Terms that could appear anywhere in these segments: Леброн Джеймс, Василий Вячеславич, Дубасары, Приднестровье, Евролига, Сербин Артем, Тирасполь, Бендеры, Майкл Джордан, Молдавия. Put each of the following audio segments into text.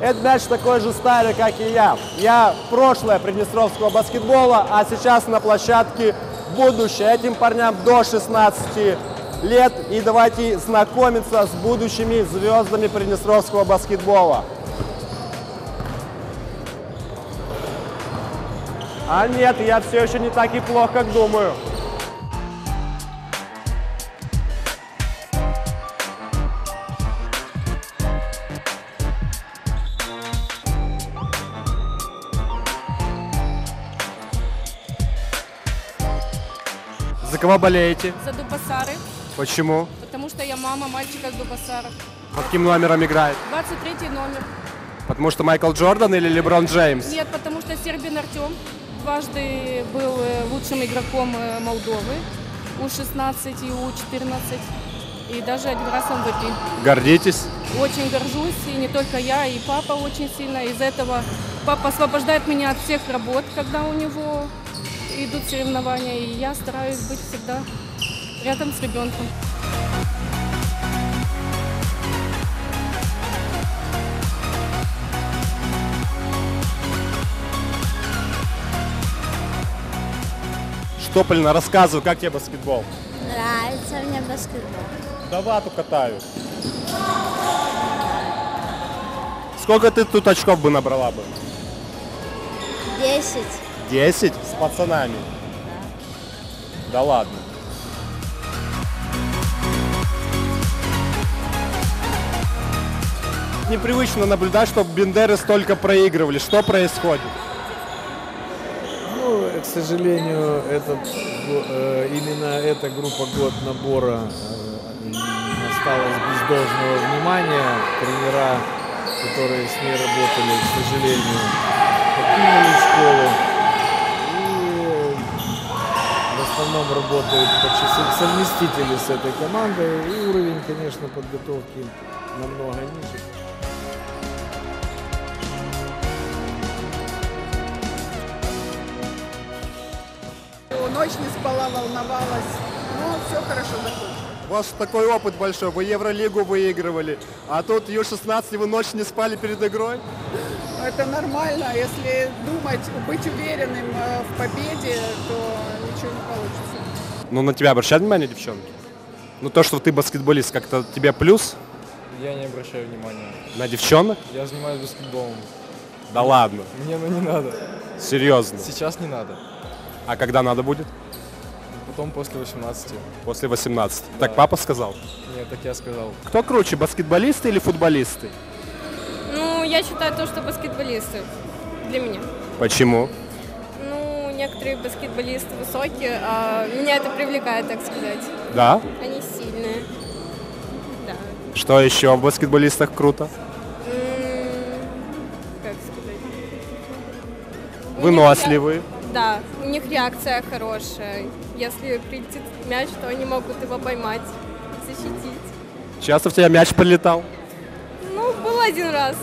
Это мяч такой же старый, как и я. Я прошлое приднестровского баскетбола, а сейчас на площадке будущее. Этим парням до 16 лет. И давайте знакомиться с будущими звездами приднестровского баскетбола. А нет, я все еще не так и плохо, как думаю. За кого болеете? За Дубасары. Почему? Потому что я мама мальчика из Дубасара. Под каким номером играет? 23 номер. Потому что Майкл Джордан или Леброн Джеймс? Нет, потому что Сербин Артем дважды был лучшим игроком Молдовы. У-16 и У-14. И даже один раз МВП. Гордитесь? Очень горжусь. И не только я, и папа очень сильно. Из-за этого папа освобождает меня от всех работ, когда у него идут соревнования, и я стараюсь быть всегда рядом с ребенком. Что, Полина, рассказывай, как тебе баскетбол? Нравится мне баскетбол. Да вату катаю. Сколько ты тут очков бы набрала бы? 10. 10 с пацанами? Да. Да ладно. Непривычно наблюдать, чтобы Бендеры столько проигрывали. Что происходит? Ну, к сожалению, именно эта группа год набора осталась без должного внимания. Тренера, которые с ней работали, к сожалению, покинули школу. В основном работают совместители с этой командой, и уровень, конечно, подготовки намного ниже. Ночь не спала, волновалась, но все хорошо закончилось. У вас такой опыт большой, вы Евролигу выигрывали, а тут Ю-16 вы ночь не спали перед игрой? Это нормально, если думать, быть уверенным в победе, то ничего не получится. Ну, на тебя обращают внимание, девчонки? Ну, то, что ты баскетболист, как-то тебе плюс? Я не обращаю внимания. На девчонок? Я занимаюсь баскетболом. Да ладно? Мне, ну, не надо. Серьезно? Сейчас не надо. А когда надо будет? Потом после 18. После 18. Да. Так папа сказал? Нет, так я сказал. Кто круче, баскетболисты или футболисты? Ну, я считаю то, что баскетболисты для меня. Почему? Ну, некоторые баскетболисты высокие, а меня это привлекает, так сказать. Да? Они сильные. Да. Что еще в баскетболистах круто? Как сказать? Выносливые. Да, у них реакция хорошая. Если прилетит мяч, то они могут его поймать, защитить. Часто в тебя мяч прилетал? Ну, был один раз.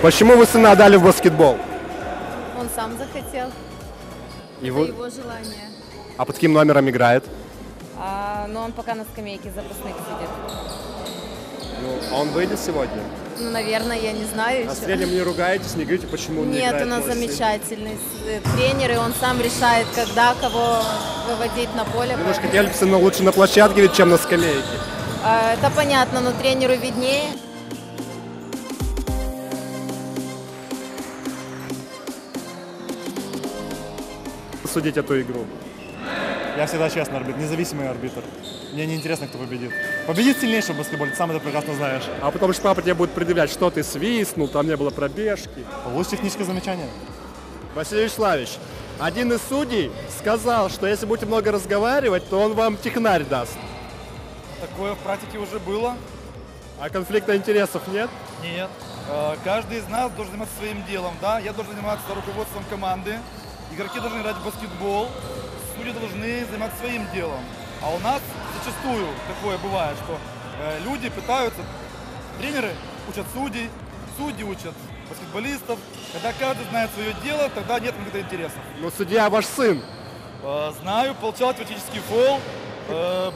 Почему вы сына отдали в баскетбол? Он сам захотел. Это его желание. А под каким номером играет? Но он пока на скамейке запасных сидит. Ну, а он выйдет сегодня? Ну, наверное, я не знаю. А с тренером не ругаетесь, не говорите, почему он не играет? Нет, у нас замечательный тренер, и он сам решает, когда кого выводить на поле. Немножко делится, но лучше на площадке, ведь, чем на скамейке. Это понятно, но тренеру виднее. Судить эту игру. Я всегда честный арбитр, независимый арбитр. Мне не интересно, кто победит. Победит сильнейший в баскетболе, ты сам это прекрасно знаешь. А потому что папа тебе будет предъявлять, что ты свистнул, там не было пробежки. Лучше техническое замечание. Василий Вячеславич, один из судей сказал, что если будете много разговаривать, то он вам технарь даст. Такое в практике уже было. А конфликта интересов нет? Нет. Каждый из нас должен заниматься своим делом, да? Я должен заниматься руководством команды. Игроки должны играть в баскетбол. Люди должны заниматься своим делом. А у нас зачастую такое бывает, что люди пытаются, тренеры учат судей, судьи учат баскетболистов. Когда каждый знает свое дело, тогда нет каких-то интересов. Но судья ваш сын. Знаю, получал теоретический фол.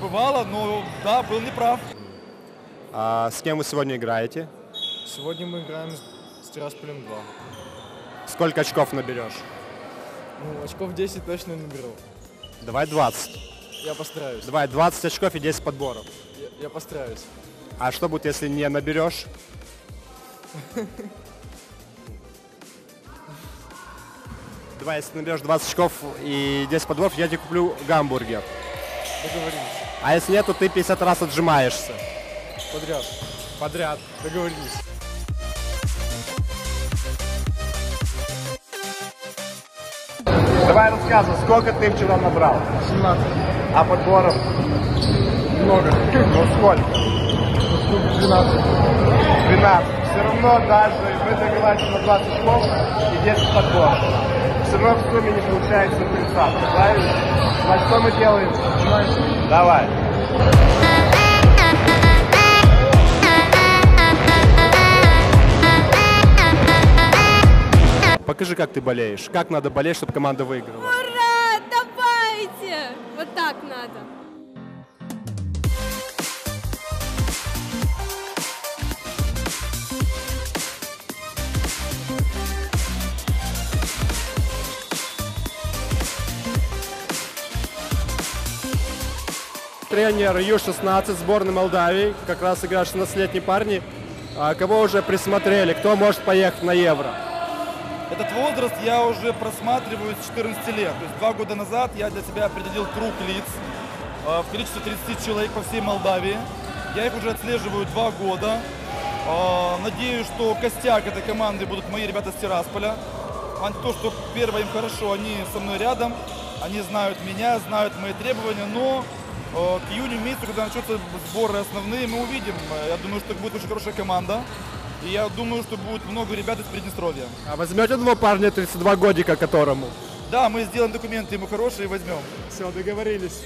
Бывало, но да, был неправ. А с кем вы сегодня играете? Сегодня мы играем с Тирасполем 2. Сколько очков наберешь? Ну, очков 10 точно наберу. Давай 20. Я постараюсь. Давай 20 очков и 10 подборов. Я постараюсь. А что будет, если не наберешь? Давай, если наберешь 20 очков и 10 подборов, я тебе куплю гамбургер. Договорились. А если нет, то ты 50 раз отжимаешься. Подряд. Подряд. Договорились. Давай рассказывай, сколько ты вчера набрал? 17. А подборов? Много. Ну сколько? 12. 12. Все равно даже мы договорились на 20 очков и 10 подборов. Все равно в сумме не получается 30, правильно? Значит, что мы делаем? Давай. Покажи, как ты болеешь. Как надо болеть, чтобы команда выиграла. Ура! Давайте! Вот так надо. Тренер Ю-16 сборной Молдавии. Как раз играют 16-летние парни. Кого уже присмотрели? Кто может поехать на Евро? Этот возраст я уже просматриваю с 14 лет. То есть 2 года назад я для себя определил круг лиц в количестве 30 человек по всей Молдавии. Я их уже отслеживаю 2 года. Надеюсь, что костяк этой команды будут мои ребята с Тирасполя. То, что первое им хорошо, они со мной рядом, они знают меня, знают мои требования, но к июню месяцу, когда начнутся сборы основные, мы увидим. Я думаю, что будет очень хорошая команда. И я думаю, что будет много ребят из Приднестровья. А возьмете 2 парня, 32 годика которому? Да, мы сделаем документы ему хорошие и возьмем. Все, договорились.